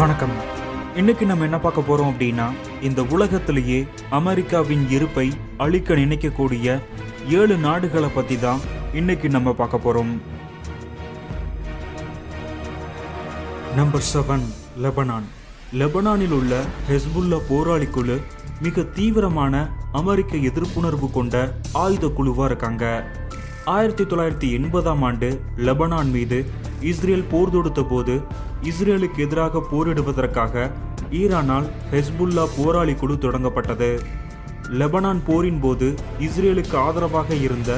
வணக்கம். இன்னைக்கு நம்ம என்ன பார்க்க போறோம் அப்படின்னா, இந்த உலகத்திலேயே அமெரிக்காவின் இருப்பை அழிக்க நினைக்கக்கூடிய 7 நாடுகளை பத்தி தான் இன்னைக்கு நம்ம பார்க்க போறோம். Number 7, Lebanon. லெபனானில் உள்ள ஹெஸ்புல்லா போராளி குழு மிக தீவிரமான அமெரிக்க எதிர்ப்புணர்வு கொண்ட ஆயுத குழுவா இருக்காங்க. 1980ஆம் ஆண்டு லெபனான் மீது இஸ்ரேல் போர் தொடுத்த போது இஸ்ரேலுக்கு எதிராக போரிடுவதற்காக ஈரானால் ஹெஸ்புல்லா போராளி குழு தொடங்கப்பட்டது. லெபனான் போரின் போது இஸ்ரேலுக்கு ஆதரவாக இருந்த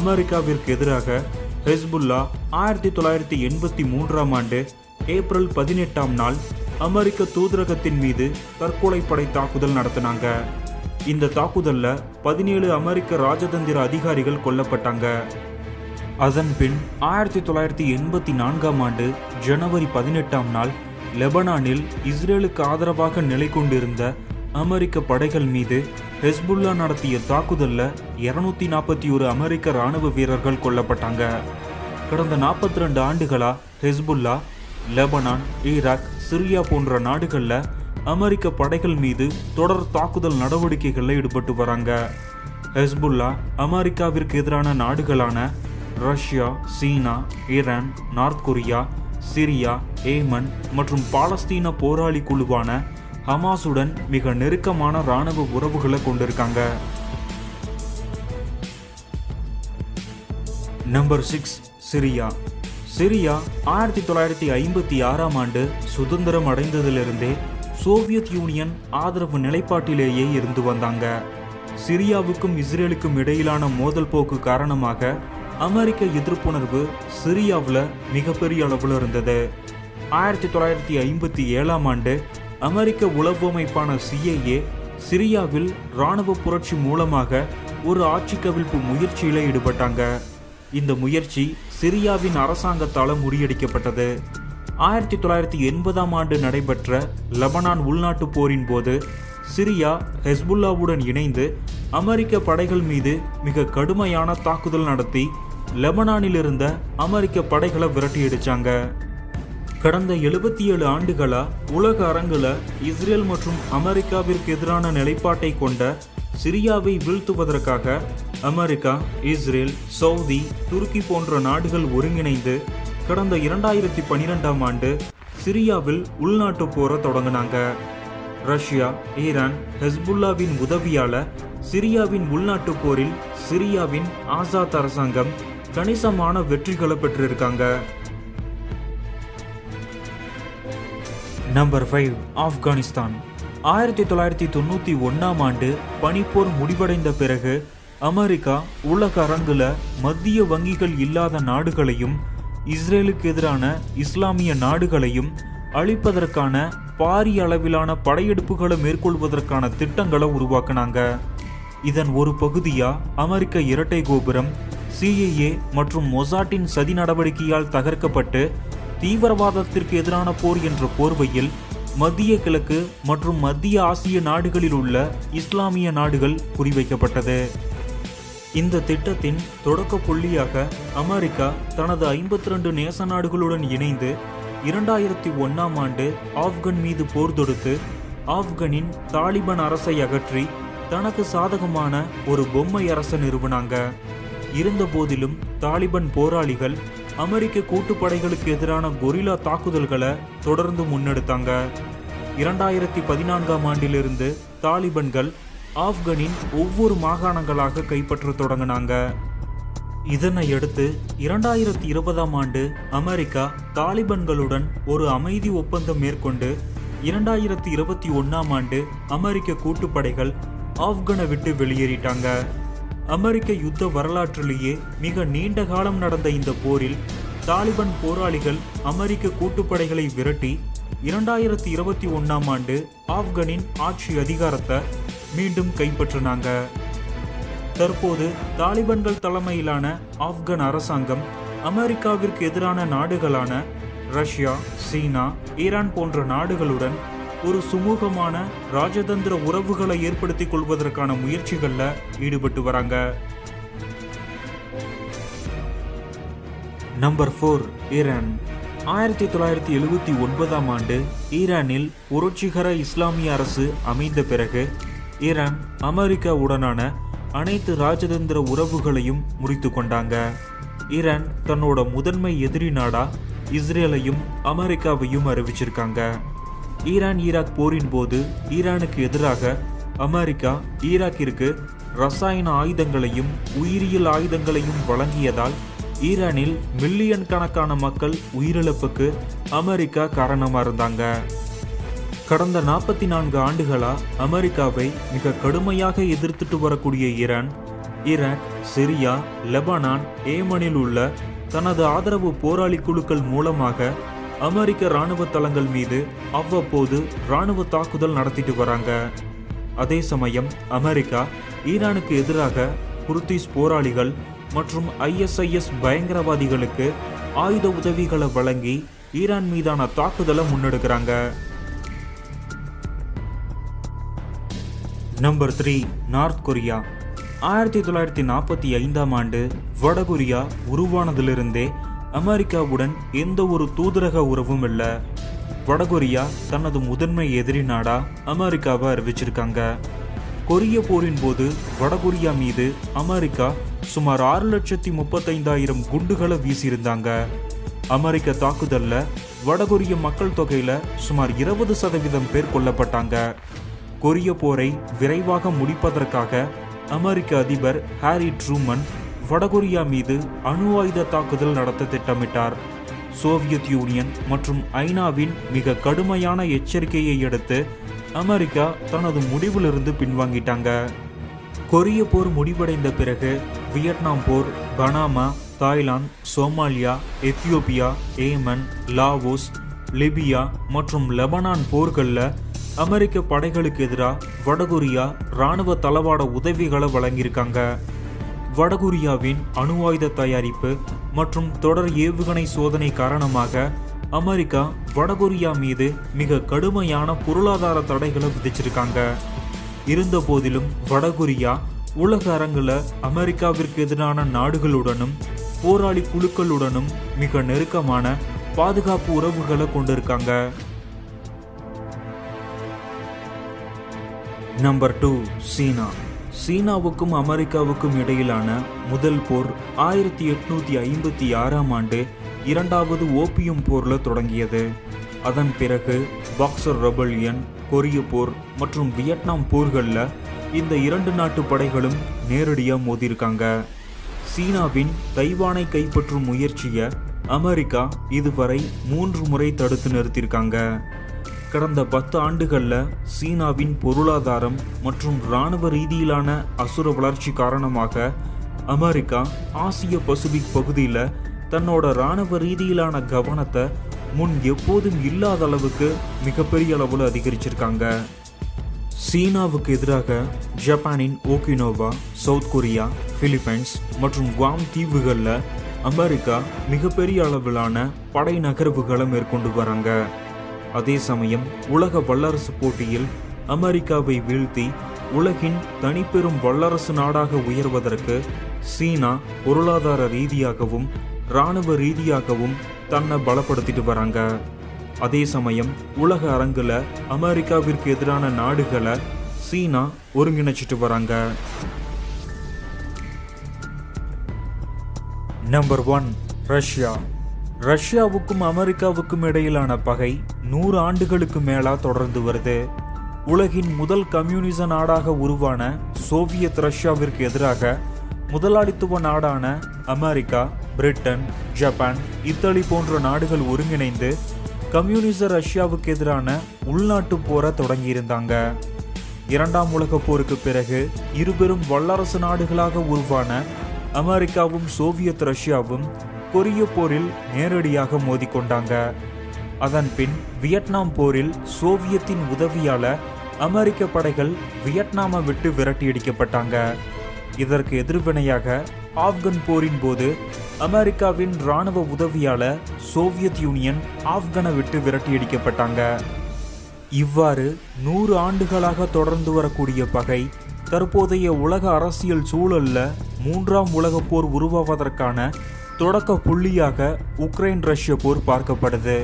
அமெரிக்காவிற்கு எதிராக ஹெஸ்புல்லா 1983ஆம் ஆண்டு ஏப்ரல் 18ஆம் நாள் அமெரிக்க தூதரகத்தின் மீது தற்கொலை படை தாக்குதல் நடத்தினாங்க. இந்த தாக்குதல்ல 17 அமெரிக்க ராஜதந்திர அதிகாரிகள் கொல்லப்பட்டாங்க. அதன் பின் 1984ஆம் ஆண்டு ஜனவரி 18ஆம் நாள் லெபனானில் இஸ்ரேலுக்கு ஆதரவாக நிலை கொண்டிருந்த அமெரிக்க படைகள் மீது ஹெஸ்புல்லா நடத்திய தாக்குதல்ல 241 அமெரிக்க இராணுவ வீரர்கள் கொல்லப்பட்டாங்க. கடந்த 42 ஆண்டுகளா ஹெஸ்புல்லா லெபனான், ஈராக், சிரியா போன்ற நாடுகள்ல அமெரிக்க படைகள் மீது தொடர் தாக்குதல் நடவடிக்கைகளில் ஈடுபட்டு வராங்க. ஹெஸ்புல்லா அமெரிக்காவிற்கு எதிரான நாடுகளான Russia, China, Iran, North Korea, Syria, Yemen மற்றும் பாலஸ்தீன போராளி குழுவான ஹமாசுடன் மிக நெருக்கமான இராணுவ உறவுகளை கொண்டிருக்காங்க. Number 6, Syria. சிரியா 1956ஆம் ஆண்டு சுதந்திரம் அடைந்ததிலிருந்தே சோவியத் யூனியன் ஆதரவு நிலைப்பாட்டிலேயே இருந்து வந்தாங்க. சிரியாவுக்கும் இஸ்ரேலுக்கும் இடையிலான மோதல் போக்கு காரணமாக அமெரிக்க எதிர்ப்புணர்வு சிரியாவில் மிகப்பெரிய அளவில் இருந்தது. 1957ஆம் ஆண்டு அமெரிக்க உளவு அமைப்பான CIA சிரியாவில் இராணுவ புரட்சி மூலமாக ஒரு ஆட்சி கவிழ்ப்பு முயற்சியில் ஈடுபட்டாங்க. இந்த முயற்சி சிரியாவின் அரசாங்கத்தால் முறியடிக்கப்பட்டது. 1980ஆம் ஆண்டு நடைபெற்ற லெபனான் உள்நாட்டு போரின் போது சிரியா ஹெஸ்புல்லாவுடன் இணைந்து அமெரிக்க படைகள் மீது மிக கடுமையான தாக்குதல் நடத்தி லெபனானில் இருந்த அமெரிக்க படைகளை விரட்டியடிச்சாங்க. கடந்த 77 ஆண்டுகளா உலக அரங்கில் இஸ்ரேல் மற்றும் அமெரிக்காவிற்கு எதிரான நிலைப்பாட்டை கொண்ட சிரியாவை வீழ்த்துவதற்காக அமெரிக்கா, இஸ்ரேல், சவுதி, துருக்கி போன்ற நாடுகள் ஒருங்கிணைந்து கடந்த 2012ஆம் ஆண்டு சிரியாவில் உள்நாட்டு போரை தொடங்கினாங்க. ரஷ்யா, ஈரான் ஹெஸ்புல்லாவின் உதவியால சிரியாவின் உள்நாட்டு போரில் சிரியாவின் ஆசாத் அரசாங்கம் கணிசமான வெற்றிகளை பெற்றிருக்காங்க. நம்பர் 5, ஆப்கானிஸ்தான். 1991ஆம் ஆண்டு பனிப்போர் முடிவடைந்த பிறகு அமெரிக்கா உலக அரங்கில் மத்திய வங்கிகள் இல்லாத நாடுகளையும் இஸ்ரேலுக்கு எதிரான இஸ்லாமிய நாடுகளையும் அழிப்பதற்கான பாரிய அளவிலான படையெடுப்புகளை மேற்கொள்வதற்கான திட்டங்களை உருவாக்கினாங்க. இதன் ஒரு பகுதியா அமெரிக்க இரட்டை கோபுரம் CIA மற்றும் மொசாட்டின் சதி நடவடிக்கையால் தகர்க்கப்பட்டு தீவிரவாதத்திற்கு எதிரான போர் என்ற போர்வையில் மத்திய கிழக்கு மற்றும் மத்திய ஆசிய நாடுகளில் உள்ள இஸ்லாமிய நாடுகள் குறிவைக்கப்பட்டது. இந்த திட்டத்தின் தொடக்க புள்ளியாக அமெரிக்கா தனது 52 நேச நாடுகளுடன் இணைந்து 2001ஆம் ஆண்டு ஆப்கான் மீது போர் தொடுத்து ஆப்கானின் தாலிபான் அரசை அகற்றி தனக்கு சாதகமான ஒரு பொம்மை அரசை நிறுவினாங்க. இருந்த போதிலும் தாலிபான் போராளிகள் அமெரிக்க கூட்டுப்படைகளுக்கு எதிரான கொரில்லா தாக்குதல்களை தொடர்ந்து முன்னெடுத்தாங்க. 2014ஆம் ஆண்டிலிருந்து தாலிபான்கள் ஆப்கானின் ஒவ்வொரு மாகாணங்களாக கைப்பற்ற தொடங்கினாங்க. இதனையடுத்து 2020ஆம் ஆண்டு அமெரிக்கா தாலிபான்களுடன் ஒரு அமைதி ஒப்பந்தம் மேற்கொண்டு 2021ஆம் ஆண்டு அமெரிக்க கூட்டுப்படைகள் ஆப்கானை விட்டு வெளியேறிட்டாங்க. அமெரிக்க யுத்த வரலாற்றிலேயே மிக நீண்ட காலம் நடந்த இந்த போரில் தாலிபான் போராளிகள் அமெரிக்க கூட்டுப்படைகளை விரட்டி 2021ஆம் ஆண்டு ஆப்கானின் ஆட்சி அதிகாரத்தை மீண்டும் கைப்பற்றினாங்க. தற்போது தாலிபான்கள் தலைமையிலான ஆப்கான் அரசாங்கம் அமெரிக்காவிற்கு எதிரான நாடுகளான ரஷ்யா, சீனா, ஈரான் போன்ற நாடுகளுடன் ஒரு சுமூகமான ராஜதந்திர உறவுகளை ஏற்படுத்திக் கொள்வதற்கான முயற்சிகளில் ஈடுபட்டு வராங்க. Number 4, Iran. 1979 ஆண்டு ஈரானில் புரட்சிகர இஸ்லாமிய அரசு அமைந்த பிறகு ஈரான் அமெரிக்காவுடனான அனைத்து ராஜதந்திர உறவுகளையும் முறித்து கொண்டாங்க. ஈரான் தன்னோட முதன்மை எதிரி நாடா இஸ்ரேலையும் அமெரிக்காவையும் அறிவிச்சிருக்காங்க. ஈரான் ஈராக் போரின் போது ஈரானுக்கு எதிராக அமெரிக்கா ஈராக்கிற்கு ரசாயன ஆயுதங்களையும் உயிரியல் ஆயுதங்களையும் வழங்கியதால் ஈரானில் மில்லியன் கணக்கான மக்கள் உயிரிழப்புக்கு அமெரிக்கா காரணமாக இருந்தாங்க. கடந்த 44 ஆண்டுகளாக அமெரிக்காவை மிக கடுமையாக எதிர்த்துட்டு வரக்கூடிய ஈரான், ஈராக், சிரியா, லெபனான், ஏமனில் உள்ள தனது ஆதரவு போராளி குழுக்கள் மூலமாக அமெரிக்க இராணுவ தளங்கள் மீது அவ்வப்போது இராணுவ தாக்குதல் நடத்திட்டு வராங்க. அதே சமயம் அமெரிக்கா ஈரானுக்கு எதிராக குர்திஷ் போராளிகள் மற்றும் ISIS பயங்கரவாதிகளுக்கு ஆயுத உதவிகளை வழங்கி ஈரான் மீதான தாக்குதலை முன்னெடுக்கிறாங்க. Number 3, north Korea. 1945 ஆம் ஆண்டு வடகொரியா உருவானதிலிருந்தே அமெரிக்காவுடன் எந்த ஒரு தூதரக உறவும் இல்லை. வடகொரியா தனது முதன்மை எதிரி நாடா அமெரிக்காவை அறிவிச்சிருக்காங்க. கொரிய போரின் போது வடகொரியா மீது அமெரிக்கா சுமார் 6,35,000 குண்டுகளை வீசியிருந்தாங்க. அமெரிக்க தாக்குதல்ல வடகொரிய மக்கள் தொகையில சுமார் 20% பேர் கொல்லப்பட்டாங்க. கொரிய போரை விரைவாக முடிப்பதற்காக அமெரிக்க அதிபர் ஹாரி ட்ரூமன் வடகொரியா மீது அணு ஆயுத தாக்குதல் நடத்த திட்டமிட்டார். சோவியத் யூனியன் மற்றும் ஐநாவின் மிக கடுமையான எச்சரிக்கையை அடுத்து அமெரிக்கா தனது முடிவிலிருந்து பின்வாங்கிட்டாங்க. கொரிய போர் முடிவடைந்த பிறகு வியட்நாம் போர், Panama, Thailand, Somalia, Ethiopia, Yemen, Laos, Libya மற்றும் லெபனான் போர்களில் அமெரிக்க படைகளுக்கு எதிராக வடகொரியா இராணுவ தளவாட உதவிகளை வழங்கியிருக்காங்க. வடகொரியாவின் அணு ஆயுத தயாரிப்பு மற்றும் தொடர் ஏவுகணை சோதனை காரணமாக அமெரிக்கா வடகொரியா மீது மிக கடுமையான பொருளாதார தடைகளை விதிச்சிருக்காங்க. இருந்த போதிலும் வடகொரியா உலக அரங்கில் அமெரிக்காவிற்கு எதிரான நாடுகளுடனும் போராளி குழுக்களுடனும் மிக நெருக்கமான பாதுகாப்பு உறவுகளை கொண்டிருக்காங்க. Number 2, China. சீனாவுக்கும் அமெரிக்காவுக்கும் இடையிலான முதல் போர் 1856 ஆம் ஆண்டு இரண்டாவது ஓபியம் போரில் தொடங்கியது. அதன் பிறகு பாக்சர் ரெபல்லியன், கொரிய போர் மற்றும் வியட்நாம் போர்களில் இந்த 2 நாட்டு படைகளும் நேரடியாக மோதியிருக்காங்க. சீனாவின் தைவானை கைப்பற்றும் முயற்சியை அமெரிக்கா இதுவரை 3 முறை தடுத்து நிறுத்தியிருக்காங்க. கடந்த 10 ஆண்டுகளில் சீனாவின் பொருளாதாரம் மற்றும் இராணுவ ரீதியிலான அசுர வளர்ச்சி காரணமாக அமெரிக்கா ஆசிய பசிபிக் பகுதியில் தன்னோட இராணுவ ரீதியிலான கவனத்தை முன் எப்போதும் இல்லாத அளவுக்கு மிகப்பெரிய அளவில் அதிகரிச்சிருக்காங்க. சீனாவுக்கு எதிராக ஜப்பானின் ஓகினோவா, சவுத் கொரியா, பிலிப்பைன்ஸ் மற்றும் குவாம் தீவுகளில் அமெரிக்கா மிகப்பெரிய அளவிலான படை நகர்வுகளை மேற்கொண்டு வராங்க. அதே சமயம் உலக வல்லரசு போட்டியில் அமெரிக்காவை வீழ்த்தி உலகின் தனிப்பெரும் வல்லரசு நாடாக உயர்வதற்கு சீனா பொருளாதார ரீதியாகவும் இராணுவ ரீதியாகவும் தன்னை பலப்படுத்திட்டு வராங்க. அதே சமயம் உலக அரங்கில் அமெரிக்காவிற்கு எதிரான நாடுகளை சீனா ஒருங்கிணைச்சிட்டு வராங்க. Number 1, Russia. ரஷ்யாவுக்கும் அமெரிக்காவுக்கும் இடையிலான பகை 100 ஆண்டுகளுக்கு மேலா தொடர்ந்து வருது. உலகின் முதல் கம்யூனிச நாடாக உருவான சோவியத் ரஷ்யாவிற்கு எதிராக முதலாளித்துவ நாடான அமெரிக்கா, பிரிட்டன், ஜப்பான், இத்தாலி போன்ற நாடுகள் ஒருங்கிணைந்து கம்யூனிச ரஷ்யாவுக்கு எதிரான உள்நாட்டு போரை தொடங்கியிருந்தாங்க. 2ஆம் உலகப் போருக்கு பிறகு இருபெரும் வல்லரசு நாடுகளாக உருவான அமெரிக்காவும் சோவியத் ரஷ்யாவும் கொரிய போரில் நேரடியாக மோதிக்கொண்டாங்க. அதன் பின் வியட்நாம் போரில் சோவியத்தின் உதவியால் அமெரிக்க படைகள் வியட்நாமை விட்டு விரட்டியடிக்கப்பட்டாங்க. இதற்கு எதிர்வினையாக ஆப்கன் போரின் போது அமெரிக்காவின் இராணுவ உதவியால் சோவியத் யூனியன் ஆப்கனை விட்டு விரட்டியடிக்கப்பட்டாங்க. இவ்வாறு 100 ஆண்டுகளாக தொடர்ந்து வரக்கூடிய பகை தற்போதைய உலக அரசியல் சூழலில் 3ஆம் உலகப் போர் உருவாவதற்கான தொடக்க புள்ளியாக உக்ரைன் ரஷ்ய போர் பார்க்கப்படுது.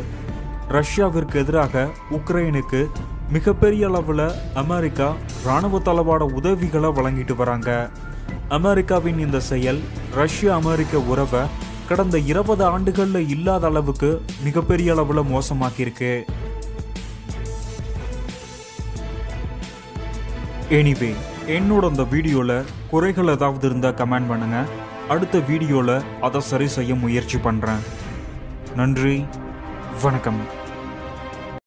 ரஷ்யாவிற்கு எதிராக உக்ரைனுக்கு மிகப்பெரிய அளவில் அமெரிக்கா இராணுவ தளவாட உதவிகளை வழங்கிட்டு வராங்க. அமெரிக்காவின் இந்த செயல் ரஷ்ய அமெரிக்க உறவை கடந்த 20 ஆண்டுகளில் இல்லாத அளவுக்கு மிகப்பெரிய அளவில் மோசமாக்கியிருக்கு. எனிவே, என்னோட அந்த வீடியோவில் குறைகள் ஏதாவது இருந்தால் கமெண்ட் பண்ணுங்கள். அடுத்த வீடியோவில் அதை சரி செய்ய முயற்சி பண்ணுறேன். நன்றி, வணக்கம்.